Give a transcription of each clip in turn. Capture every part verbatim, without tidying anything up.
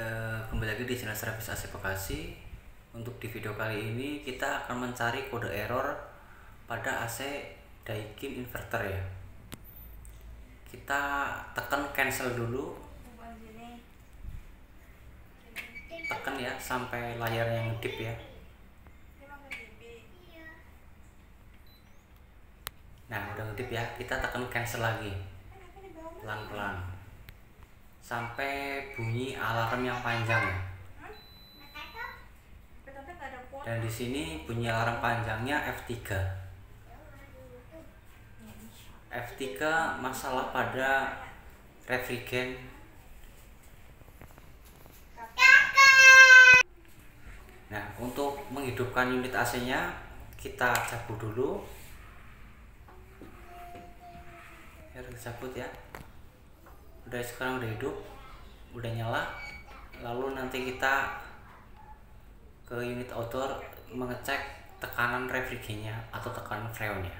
Uh, kembali lagi di channel Servis A C Bekasi. Untuk di video kali ini kita akan mencari kode error pada A C Daikin inverter ya. Kita tekan cancel dulu, tekan ya sampai layarnya ngedip ya. Nah udah ngedip ya, kita tekan cancel lagi pelan-pelan sampai bunyi alarm yang panjang ya. Dan di sini bunyi alarm panjangnya F tiga. F tiga masalah pada refrigen. Nah, untuk menghidupkan unit A C-nya kita cabut dulu. Harus cabut ya. Udah, sekarang udah hidup, udah nyala. Lalu nanti kita ke unit outdoor mengecek tekanan refrigennya atau tekanan freonnya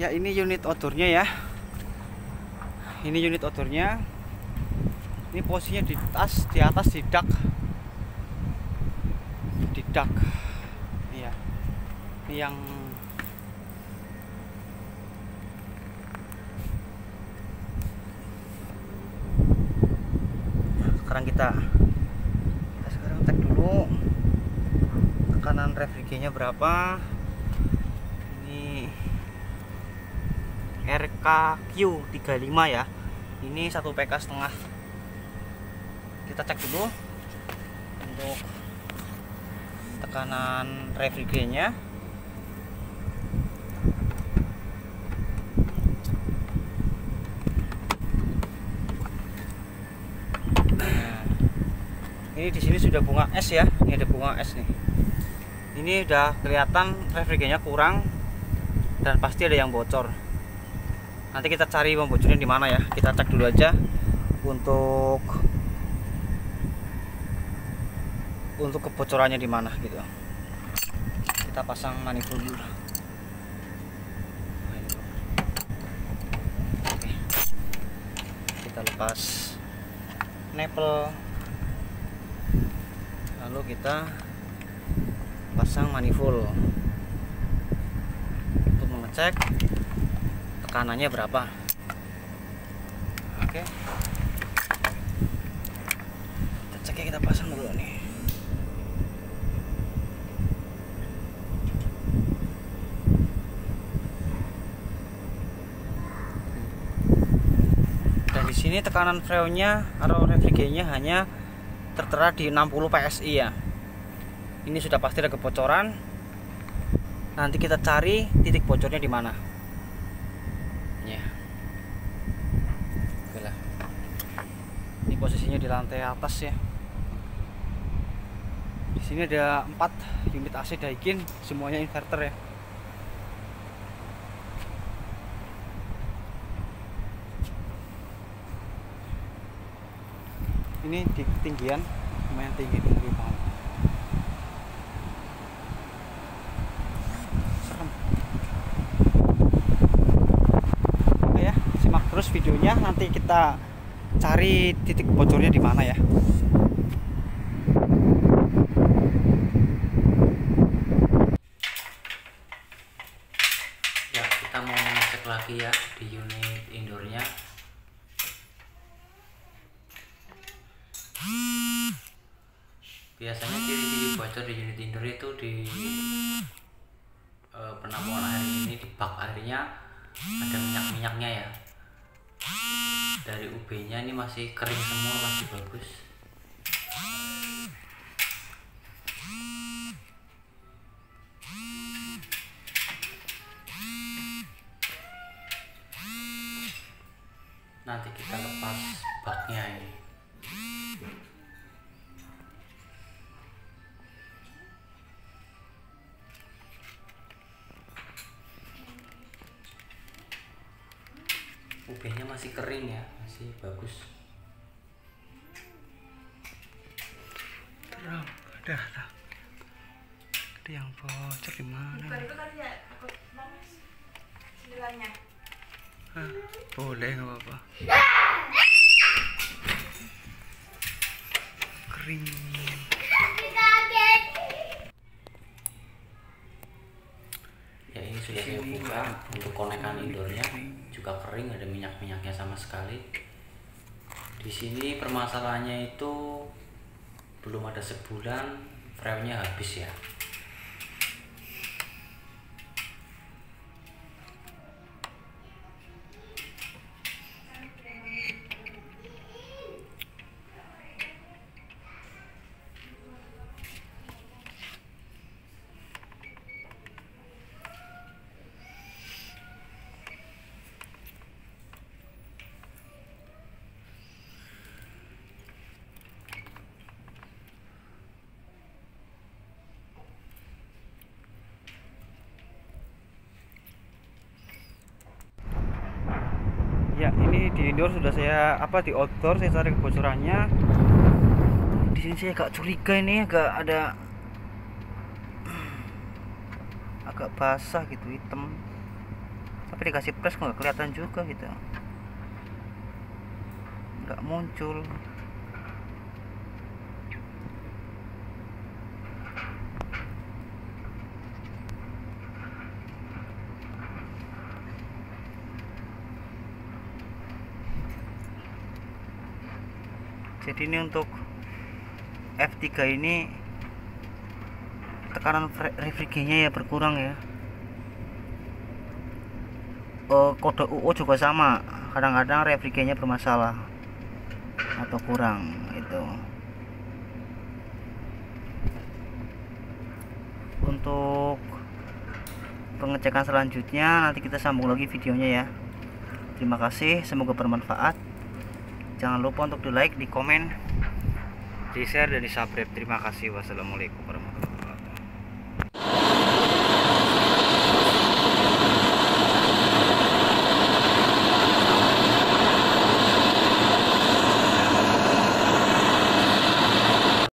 ya. Ini unit outdoornya ya, ini unit outdoornya, ini posisinya di atas, di atas di dak di dak ini ya. Ini yang sekarang kita kita sekarang cek dulu tekanan refrigennya berapa. Ini R K Q tiga puluh lima ya, ini satu P K setengah. Kita cek dulu untuk tekanan refrigennya. Ini di sini sudah bunga es ya. Ini ada bunga es nih. Ini udah kelihatan refrigennya kurang dan pasti ada yang bocor. Nanti kita cari bocornya di mana ya. Kita cek dulu aja untuk untuk kebocorannya di mana gitu. Kita pasang manifold dulu. Oke. Kita lepas nipple. Lalu kita pasang manifold untuk mengecek tekanannya berapa. Oke, kita cek ya, kita pasang dulu nih. Dan di sini tekanan freonnya atau refrigennya hanya tertera di enam puluh P S I ya. Ini sudah pasti ada kebocoran. Nanti kita cari titik bocornya di mana. Ya. Oke lah. Ini posisinya di lantai atas ya. Di sini ada empat unit A C Daikin, semuanya inverter ya. Ini di ketinggian lumayan tinggi-tinggi banget. Serem. Oke ya, simak terus videonya, nanti kita cari titik bocornya di mana ya. Ya, kita mau ngecek lagi ya di unit indoornya. Biasanya ciri-ciri bocor di unit indoor itu di e, penampung air ini, di bak airnya ada minyak-minyaknya ya. Dari U B-nya ini masih kering semua, masih bagus. Nanti kita lepas baknya ini. U B-nya masih kering ya, masih bagus. Terang, ada ada. Ada yang bocor di mana? Itu tadi ya, aku mau sendiriannya. Hah, boleh nggak apa-apa. F tiga. Ya ini sudah saya buka untuk konekan indoornya, juga kering, ada minyak-minyaknya sama sekali. Di sini permasalahannya itu belum ada sebulan frame-nya habis ya. Ya, ini di indoor sudah saya apa di outdoor saya cari kebocorannya. Di sini saya agak curiga, ini agak ada agak basah gitu, hitam. Tapi dikasih press nggak kelihatan juga gitu. Nggak muncul. Jadi ini untuk F tiga ini tekanan refrigerasinya ya berkurang ya. E, kode U O juga sama, kadang-kadang refrigerasinya bermasalah atau kurang itu. Untuk pengecekan selanjutnya nanti kita sambung lagi videonya ya. Terima kasih, semoga bermanfaat. Jangan lupa untuk di like, di komen, di share, dan di subscribe. Terima kasih. Wassalamualaikum warahmatullahi wabarakatuh.